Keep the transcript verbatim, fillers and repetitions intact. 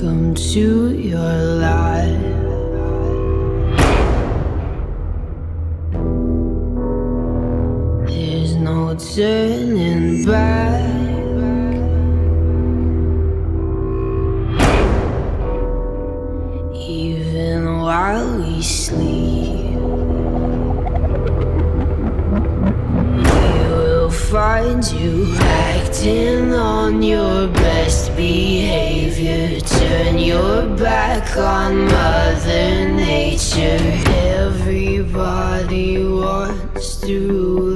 Welcome to your life. There's no turning back. Even while we sleep, we will find you acting on your best behavior. Turn your back on Mother Nature. Everybody wants to